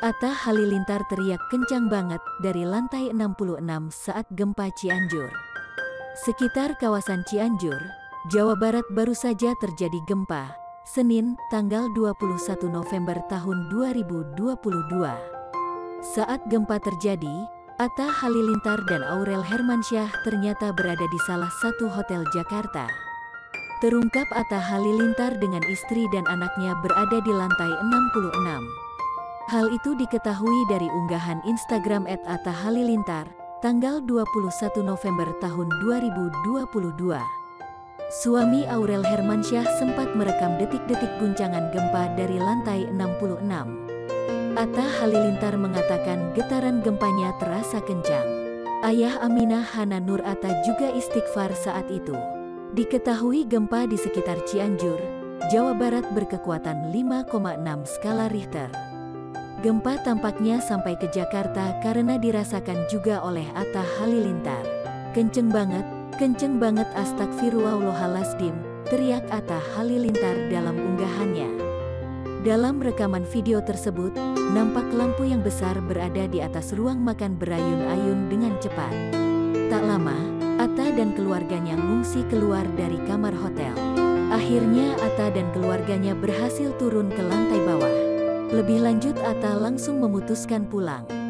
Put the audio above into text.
Atta Halilintar teriak kencang banget dari lantai 66 saat gempa Cianjur. Sekitar kawasan Cianjur, Jawa Barat baru saja terjadi gempa, Senin, tanggal 21 November tahun 2022. Saat gempa terjadi, Atta Halilintar dan Aurel Hermansyah ternyata berada di salah satu hotel Jakarta. Terungkap Atta Halilintar dengan istri dan anaknya berada di lantai 66. Hal itu diketahui dari unggahan Instagram @attahalilintar tanggal 21 November tahun 2022. Suami Aurel Hermansyah sempat merekam detik-detik guncangan gempa dari lantai 66. Atta Halilintar mengatakan getaran gempanya terasa kencang. Ayah Ameena Hana Nur Atta juga istighfar saat itu. Diketahui gempa di sekitar Cianjur, Jawa Barat berkekuatan 5,6 skala Richter. Gempa tampaknya sampai ke Jakarta karena dirasakan juga oleh Atta Halilintar. Kenceng banget astagfiruallahalazdim, teriak Atta Halilintar dalam unggahannya. Dalam rekaman video tersebut, nampak lampu yang besar berada di atas ruang makan berayun-ayun dengan cepat. Tak lama, Atta dan keluarganya mengungsi keluar dari kamar hotel. Akhirnya Atta dan keluarganya berhasil turun ke lantai bawah. Lebih lanjut Atta langsung memutuskan pulang.